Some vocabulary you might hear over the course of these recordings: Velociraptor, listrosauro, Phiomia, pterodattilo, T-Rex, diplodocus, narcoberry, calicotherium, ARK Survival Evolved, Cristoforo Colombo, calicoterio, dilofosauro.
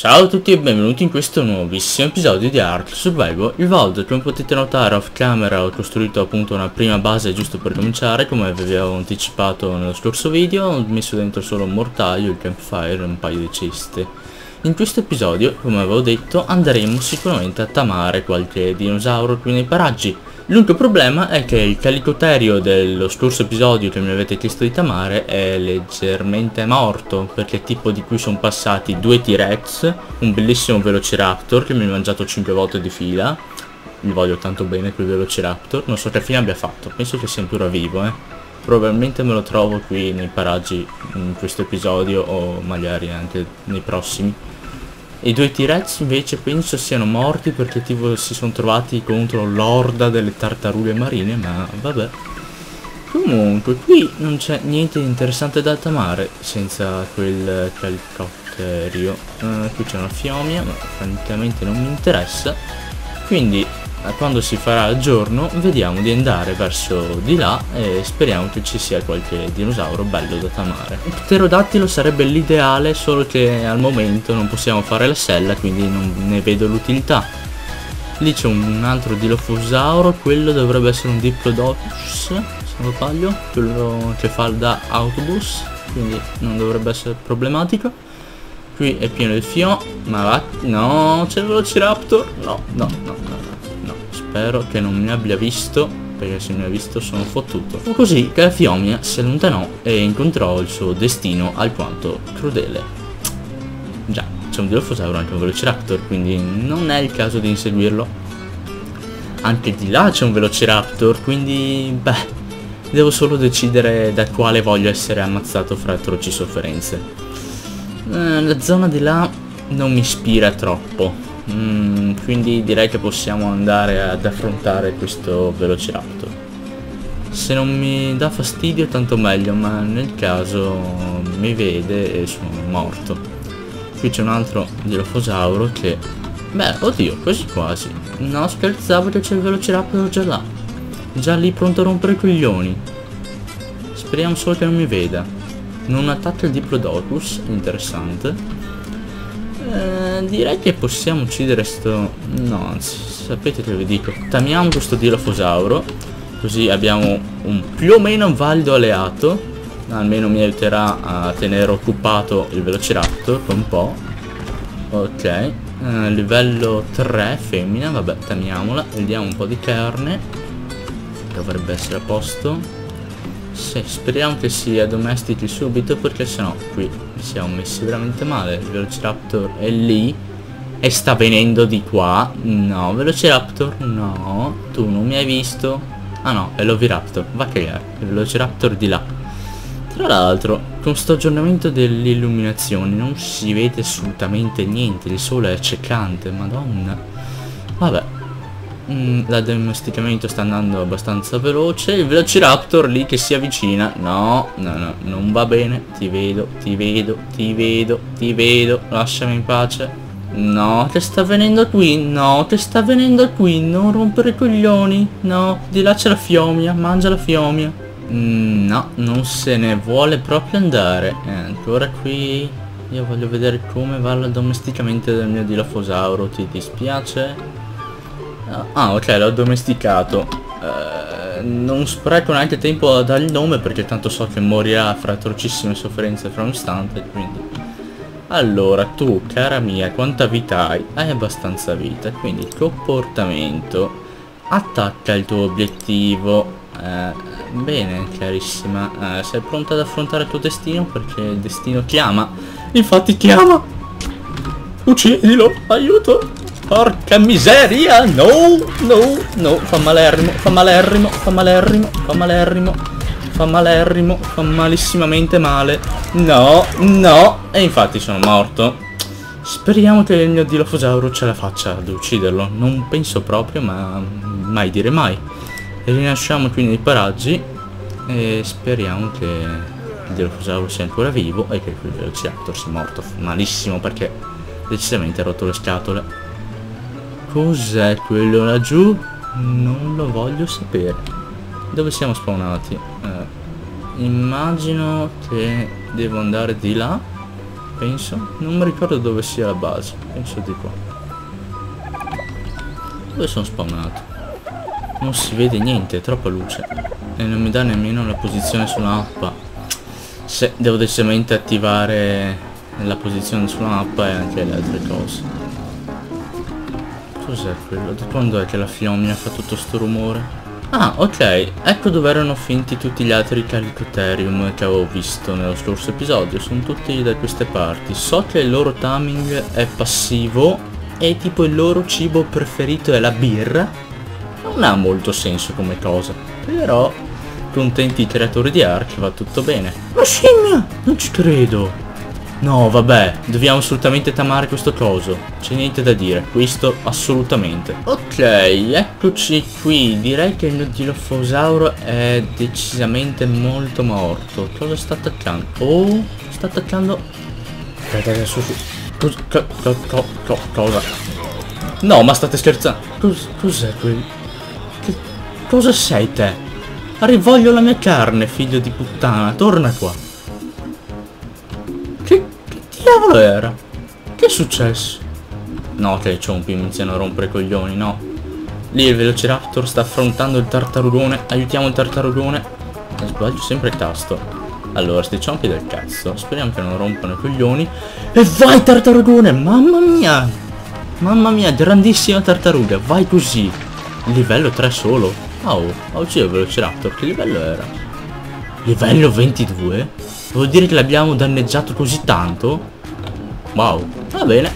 Ciao a tutti e benvenuti in questo nuovissimo episodio di ARK Survival Evolved. Come potete notare off camera ho costruito appunto una prima base giusto per cominciare, come vi avevo anticipato nello scorso video. Ho messo dentro solo un mortaio, il campfire e un paio di ceste. In questo episodio, come avevo detto, andremo sicuramente a tamare qualche dinosauro qui nei paraggi. L'unico problema è che il calicoterio dello scorso episodio che mi avete chiesto di tamare è leggermente morto, perché tipo di cui sono passati due T-Rex, un bellissimo Velociraptor che mi ha mangiato 5 volte di fila. Mi voglio tanto bene quel Velociraptor, non so che fine abbia fatto, penso che sia ancora vivo, Probabilmente me lo trovo qui nei paraggi in questo episodio o magari anche nei prossimi. I due T-Rex invece penso siano morti perché tipo si sono trovati contro l'orda delle tartarughe marine, ma vabbè. Comunque qui non c'è niente di interessante da tamare senza quel calcotterio. Qui c'è una Phiomia, ma francamente non mi interessa. Quindi quando si farà giorno vediamo di andare verso di là e speriamo che ci sia qualche dinosauro bello da tamare. Il pterodattilo sarebbe l'ideale, solo che al momento non possiamo fare la sella, quindi non ne vedo l'utilità. Lì c'è un altro dilofosauro, quello dovrebbe essere un diplodocus se non sbaglio, quello che fa da autobus, quindi non dovrebbe essere problematico. Qui è pieno di fio, ma va, no, c'è il Velociraptor, no. Spero che non mi abbia visto, perché se mi ha visto sono fottuto. Fu così che la Phiomia si allontanò e incontrò il suo destino alquanto crudele. Già, c'è un dilofosauro anche un Velociraptor, quindi non è il caso di inseguirlo. Anche di là c'è un Velociraptor, quindi beh, devo solo decidere da quale voglio essere ammazzato fra atroci sofferenze. La zona di là non mi ispira troppo. Quindi direi che possiamo andare ad affrontare questo Velociraptor. Se non mi dà fastidio tanto meglio, ma nel caso mi vede e sono morto. Qui c'è un altro dilofosauro che... beh, oddio, quasi quasi. No, scherzavo che c'è il Velociraptor già là. Già lì pronto a rompere i coglioni. Speriamo solo che non mi veda. Non attacca il diplodocus, interessante. Direi che possiamo uccidere sto... no, anzi, sapete che vi dico, tamiamo questo dilofosauro, così abbiamo un più o meno valido alleato. Almeno mi aiuterà a tenere occupato il Velociraptor per un po'. Ok, livello 3, femmina, vabbè, tamiamola, vediamo un po' di carne. Dovrebbe essere a posto. Sì, speriamo che si addomestichi subito, perché sennò qui siamo messi veramente male. Il Velociraptor è lì e sta venendo di qua. No, Velociraptor, no, tu non mi hai visto. Ah no, è l'Oviraptor, va a cagare, il Velociraptor di là. Tra l'altro, con sto aggiornamento dell'illuminazione non si vede assolutamente niente, il sole è accecante, madonna. Vabbè. L'addomesticamento sta andando abbastanza veloce. Il Velociraptor lì che si avvicina. No, non va bene. Ti vedo. Lasciami in pace. No, che sta venendo qui. Non rompere i coglioni. No, di là c'è la Phiomia. Mangia la Phiomia. No, non se ne vuole proprio andare. È ancora qui. Io voglio vedere come va l'addomesticamento del mio dilofosauro. Ti dispiace? Ah, ok, l'ho domesticato. Non spreco neanche tempo a dargli il nome, perché tanto so che morirà fra atrocissime sofferenze fra un istante, quindi... allora, tu, cara mia, quanta vita hai? Hai abbastanza vita, quindi il comportamento. Attacca il tuo obiettivo. Bene, carissima. Sei pronta ad affrontare il tuo destino? Perché il destino chiama. Infatti chiama! Uccidilo! Aiuto! Porca miseria, no, fa malerrimo, fa malissimamente male, no, e infatti sono morto. Speriamo che il mio dilofosauro ce la faccia ad ucciderlo, non penso proprio, ma mai dire mai. Rinasciamo qui nei paraggi e speriamo che il dilofosauro sia ancora vivo e che il Velociraptor sia morto malissimo, perché decisamente ha rotto le scatole. Cos'è quello laggiù? Non lo voglio sapere. Dove siamo spawnati? Immagino che devo andare di là. penso. Non mi ricordo dove sia la base. Penso di qua. Dove sono spawnato? Non si vede niente, è troppa luce. E non mi dà nemmeno la posizione sulla mappa. Se devo decisamente attivare la posizione sulla mappa e anche le altre cose. Cos'è quello? Da quando è che la Phiomia fa tutto sto rumore? Ah, ok, ecco dove erano finti tutti gli altri calicotherium che avevo visto nello scorso episodio. Sono tutti da queste parti. So che il loro timing è passivo e tipo il loro cibo preferito è la birra. Non ha molto senso come cosa, però contenti i creatori di ARK, va tutto bene. Ma scimmia! Non ci credo! No, vabbè, dobbiamo assolutamente tamare questo coso. C'è niente da dire, questo assolutamente. Ok, eccoci qui. Direi che il mio dilofosauro è decisamente molto morto. Cosa sta attaccando? Oh, sta attaccando. Aspetta, su. Cosa? No, ma state scherzando. Cos'è quel? Che cosa sei te? Rivoglio la mia carne, figlio di puttana. Torna qua. Cavolo era? Che è successo? No, che i ciompi mi iniziano a rompere i coglioni, no. Lì il Velociraptor sta affrontando il tartarugone. Aiutiamo il tartarugone. Sbaglio sempre il tasto. Allora, sti ciompi del cazzo. Speriamo che non rompano i coglioni. E vai tartarugone! Mamma mia! Mamma mia, grandissima tartaruga. Vai così. Livello 3 solo. Wow, ho ucciso il Velociraptor. Che livello era? Livello 22? Vuol dire che l'abbiamo danneggiato così tanto? Wow, va bene.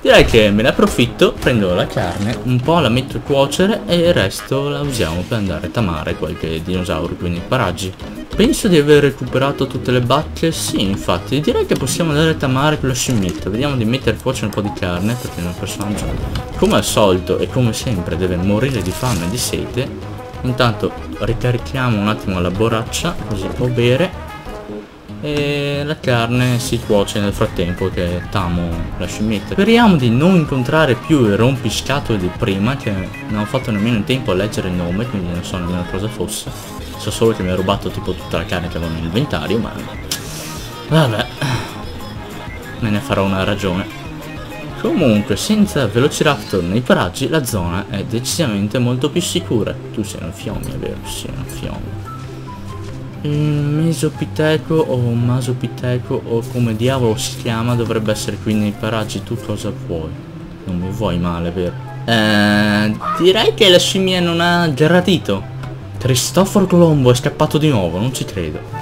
Direi che me ne approfitto, prendo la carne, un po' la metto a cuocere e il resto la usiamo per andare a tamare qualche dinosauro qui nei paraggi. Penso di aver recuperato tutte le bacche, sì infatti, direi che possiamo andare a tamare quello scimmietto. Vediamo di mettere a cuocere un po' di carne perché il mio personaggio, come al solito e come sempre, deve morire di fame e di sete. Intanto ricarichiamo un attimo la borraccia così può bere. E la carne si cuoce nel frattempo che tamo la scimmietta. Speriamo di non incontrare più i rompiscatole di prima, che non ho fatto nemmeno in tempo a leggere il nome, quindi non so nemmeno cosa fosse. So solo che mi ha rubato tipo tutta la carne che avevo nell'inventario, ma vabbè, me ne farò una ragione. Comunque, senza Velociraptor nei paraggi la zona è decisamente molto più sicura. Tu sei un Phiomia, vero? Sì, un Phiomia. Mesopiteco o Masopiteco o come diavolo si chiama dovrebbe essere qui nei paraggi. Tu cosa vuoi? Non mi vuoi male, vero? Direi che la scimmia non ha gradito. Cristoforo Colombo è scappato di nuovo, non ci credo.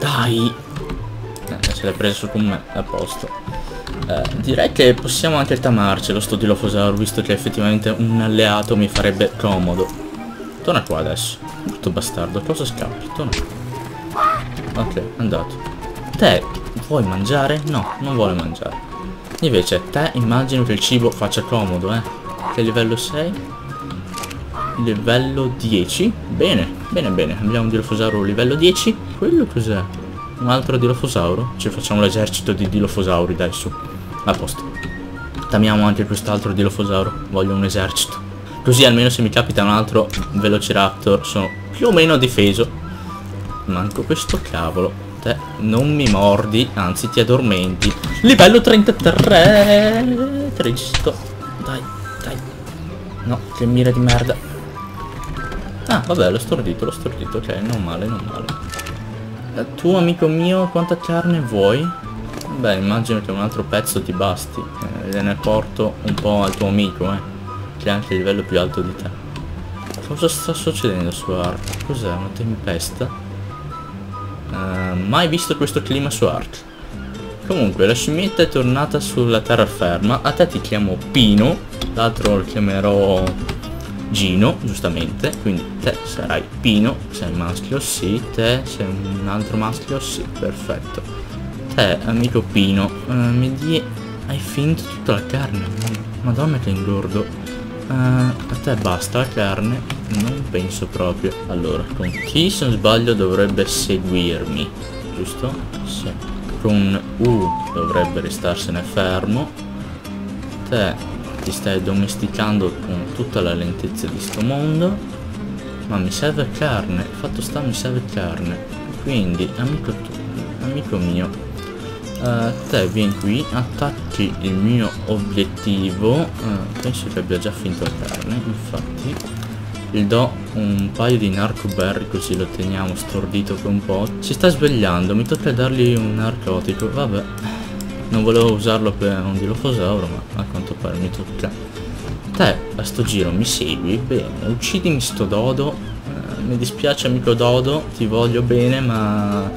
Dai, se l'ha preso con me, a posto. Direi che possiamo anche tamarcelo sto dilofosauro, visto che effettivamente un alleato mi farebbe comodo. Torna qua adesso, brutto bastardo, cosa scappi? Torna. Ok, è andato. Te vuoi mangiare? No, non vuole mangiare. Invece te immagino che il cibo faccia comodo, eh. Che livello sei? Livello 10. Bene, bene, bene. Abbiamo un dilofosauro livello 10. Quello cos'è? Un altro dilofosauro? Ci facciamo l'esercito di dilofosauri, dai, su. A posto. Tamiamo anche quest'altro dilofosauro. Voglio un esercito. Così almeno se mi capita un altro Velociraptor sono più o meno difeso. Manco questo cavolo. Te non mi mordi, anzi ti addormenti. Livello 33. Tristo. Dai, dai. No, che mira di merda. Ah, vabbè, l'ho stordito, ok, non male, non male. Tu, amico mio, quanta carne vuoi? Beh, immagino che un altro pezzo ti basti. Ne porto un po' al tuo amico, che è anche il livello più alto di te. Cosa sta succedendo su ARK? Cos'è? Una tempesta? Mai visto questo clima su ARK. Comunque la scimmietta è tornata sulla terraferma. A te ti chiamo Pino, l'altro lo chiamerò Gino, giustamente. Quindi te sarai Pino. Sei maschio, sì. Te sei un altro maschio, sì. Perfetto. Te, amico Pino, mi hai finito tutta la carne. Madonna che ingordo. A te basta carne? Non penso proprio. Allora, con chi se non sbaglio dovrebbe seguirmi, giusto? Sì. Con U dovrebbe restarsene fermo. Te ti stai domesticando con tutta la lentezza di sto mondo. Ma mi serve carne, fatto sta mi serve carne. Quindi, amico tu, amico mio, te vieni qui, attacchi il mio obiettivo. Penso che abbia già finito la carne, infatti. Gli do un paio di narcoberry così lo teniamo stordito per un po'. Si sta svegliando, mi tocca dargli un narcotico, vabbè. Non volevo usarlo per un dilofosauro, ma a quanto pare mi tocca. Te a sto giro mi segui, bene, uccidimi sto dodo, mi dispiace amico dodo, ti voglio bene ma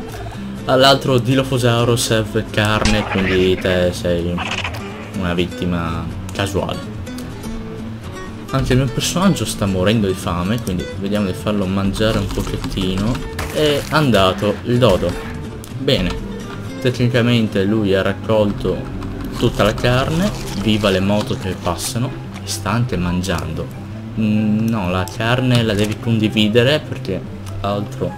all'altro dilofosauro serve carne, quindi te sei una vittima casuale. Anche il mio personaggio sta morendo di fame, quindi vediamo di farlo mangiare un pochettino. È andato il dodo, bene, tecnicamente lui ha raccolto tutta la carne, viva le moto che passano. Sta anche mangiando. No, la carne la devi condividere perché altro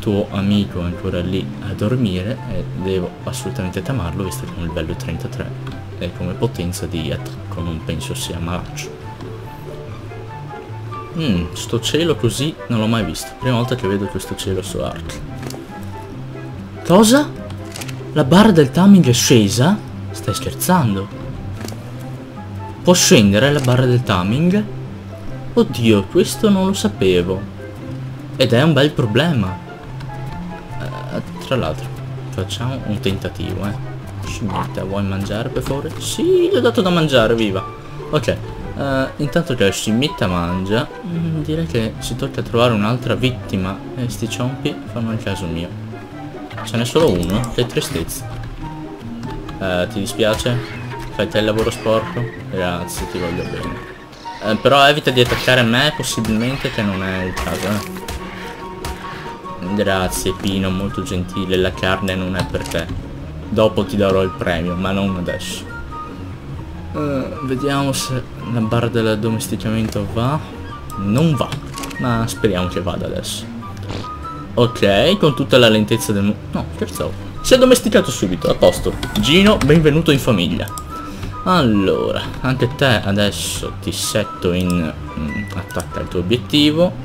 tuo amico è ancora lì a dormire e devo assolutamente tamarlo visto che è un livello 33 e come potenza di attacco non penso sia malaccio. Sto cielo così non l'ho mai visto, prima volta che vedo questo cielo su Ark. Cosa? La barra del timing è scesa? Stai scherzando? Può scendere la barra del timing? Oddio, questo non lo sapevo. Ed è un bel problema. Tra l'altro, facciamo un tentativo, Scimmietta, vuoi mangiare per favore? Sì, gli ho dato da mangiare, viva. Ok, intanto che la scimmietta mangia, direi che si tocca trovare un'altra vittima. E sti ciompi fanno il caso mio. Ce n'è solo uno, che tristezza. Ti dispiace? Fai te il lavoro sporco? Grazie, ti voglio bene. Però evita di attaccare me, possibilmente, che non è il caso, Grazie, Pino, molto gentile. La carne non è per te. Dopo ti darò il premio, ma non adesso. Vediamo se la barra del domesticamento va. Non va, ma speriamo che vada adesso. Ok, con tutta la lentezza del... No, scherzavo. Si è domesticato subito, a posto. Gino, benvenuto in famiglia. Allora, anche te adesso ti setto in attacca il tuo obiettivo.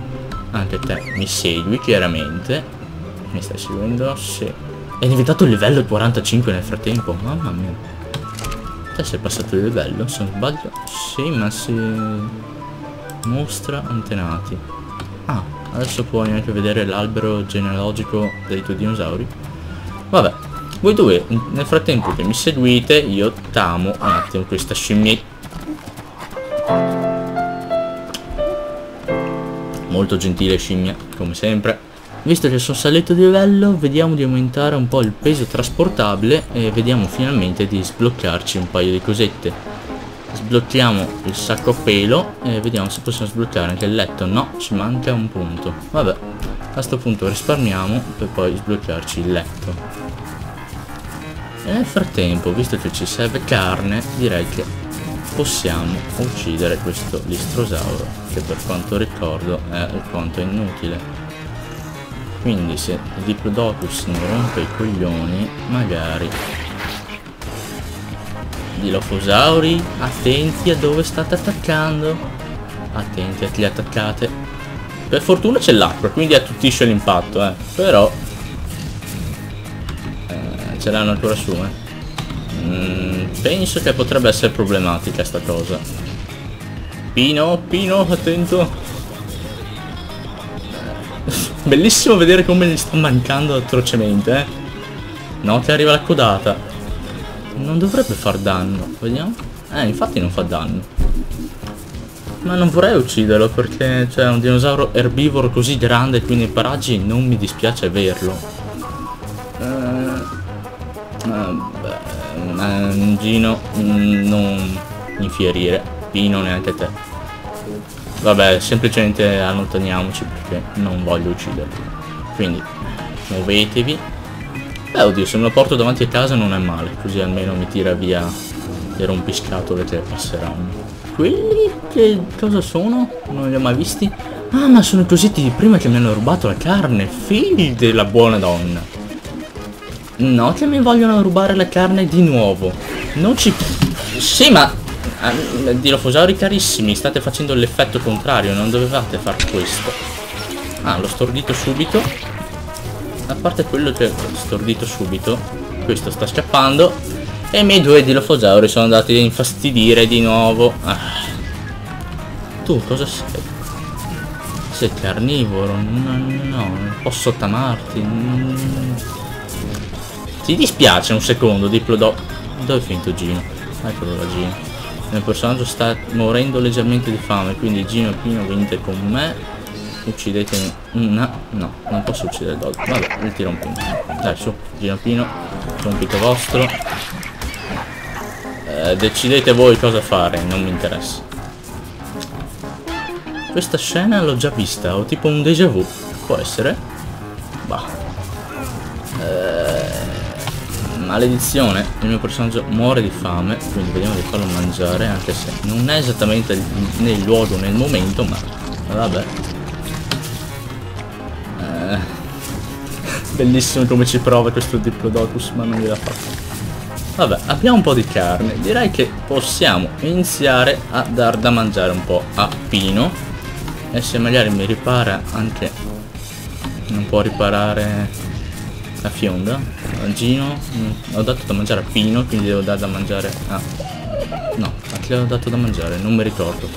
Anche te mi segui, chiaramente. Mi stai seguendo? Sì. È diventato il livello 45 nel frattempo, mamma mia. Te sei passato il livello, se non sbaglio. Sì, ma si mostra antenati. Ah, adesso puoi anche vedere l'albero genealogico dei tuoi dinosauri. Vabbè. Voi due, nel frattempo che mi seguite, io tamo un attimo questa scimmietta. Molto gentile scimmia, come sempre. Visto che sono salito di livello, vediamo di aumentare un po' il peso trasportabile e vediamo finalmente di sbloccarci un paio di cosette. Sblocchiamo il sacco a pelo e vediamo se possiamo sbloccare anche il letto. No, ci manca un punto. Vabbè, a sto punto risparmiamo per poi sbloccarci il letto. E nel frattempo, visto che ci serve carne, direi che possiamo uccidere questo listrosauro, che per quanto ricordo è alquanto inutile. Quindi se il diplodocus non rompe i coglioni, magari... Dilofosauri, attenti a dove state attaccando. Attenti a chi attaccate. Per fortuna c'è l'acqua, quindi attutisce l'impatto, Però... ce l'hanno ancora su, penso che potrebbe essere problematica sta cosa. Pino, attento. Bellissimo vedere come gli sta mancando atrocemente, No, che arriva la codata. Non dovrebbe far danno, vediamo. Infatti non fa danno. Ma non vorrei ucciderlo perché c'è un dinosauro erbivoro così grande qui nei paraggi, non mi dispiace averlo. Gino, non infierire. Pino, neanche te. Vabbè, semplicemente allontaniamoci perché non voglio ucciderlo. Quindi muovetevi. Oddio, se me lo porto davanti a casa non è male, così almeno mi tira via le rompiscatole che passeranno. Quelli che cosa sono? Non li ho mai visti. Ah, ma sono i cosiddetti di prima che mi hanno rubato la carne. Figli della buona donna. No, che mi vogliono rubare la carne di nuovo. Non ci... Sì, ma... Dilofosauri carissimi, state facendo l'effetto contrario, non dovevate far questo. Ah, l'ho stordito subito. A parte quello che ho stordito subito, questo sta scappando. E i miei due dilofosauri sono andati a infastidire di nuovo. Ah. Tu cosa sei? Sei carnivoro? No, non posso attanarti. Ti dispiace un secondo, diplodocus. Dove è finito Gino? Eccolo la Gino. Il mio personaggio sta morendo leggermente di fame, quindi Gino Pino venite con me. Uccidetemi. No, non posso uccidere Dog. Vabbè, il tiro un pino. Dai su, Gino Pino, compito vostro. Decidete voi cosa fare, non mi interessa. Questa scena l'ho già vista, ho tipo un déjà vu. Può essere? Bah. Maledizione, il mio personaggio muore di fame, quindi vediamo di farlo mangiare, anche se non è esattamente nel luogo nel momento, ma vabbè. Bellissimo come ci prova questo diplodocus, ma non gliela fa. Vabbè, abbiamo un po' di carne, direi che possiamo iniziare a dar da mangiare un po' a Pino, e se magari mi ripara anche, non può riparare la fionda, Gino. Ho dato da mangiare a Pino, quindi devo dare da mangiare a... no, a chi ho dato da mangiare? Non mi ricordo.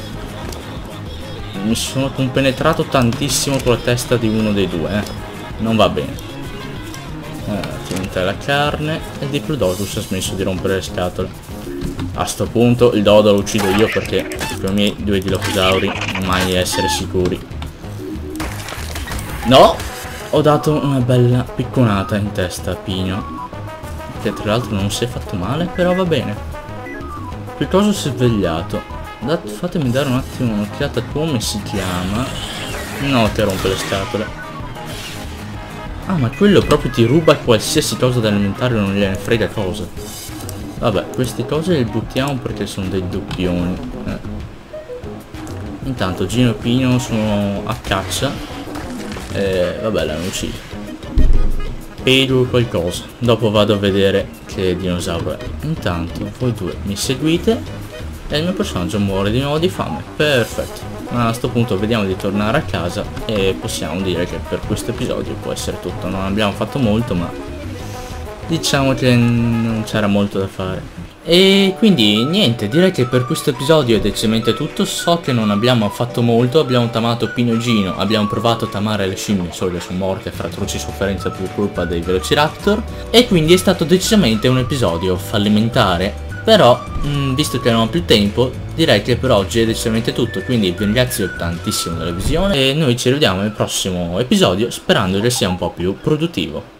Mi sono compenetrato tantissimo con la testa di uno dei due, non va bene. Finita la carne e il diplodocus ha smesso di rompere le scatole. A sto punto il dodo lo uccido io, perché per i miei due dilofosauri mai essere sicuri. No! Ho dato una bella picconata in testa a Pino, che tra l'altro non si è fatto male, però va bene. Che cosa si è svegliato? Fatemi dare un attimo un'occhiata a come si chiama. No, ti rompe le scatole. Ah, ma quello proprio ti ruba qualsiasi cosa da alimentare, non gliene frega cosa. Vabbè, queste cose le buttiamo perché sono dei doppioni. Intanto Gino e Pino sono a caccia. Vabbè, l'hanno ucciso. Pedo qualcosa. Dopo vado a vedere che dinosauro è. Intanto voi due mi seguite. E il mio personaggio muore di nuovo di fame. Perfetto. Ma a sto punto vediamo di tornare a casa. E possiamo dire che per questo episodio può essere tutto. Non abbiamo fatto molto, ma diciamo che non c'era molto da fare. E quindi niente, direi che per questo episodio è decisamente tutto. So che non abbiamo fatto molto, abbiamo tamato Pino e Gino, abbiamo provato a tamare le scimmie, solo che sono morte fra atroci sofferenze per colpa dei Velociraptor, e quindi è stato decisamente un episodio fallimentare. Però, visto che non ho più tempo, direi che per oggi è decisamente tutto, quindi vi ringrazio tantissimo della visione e noi ci rivediamo nel prossimo episodio, sperando che sia un po' più produttivo.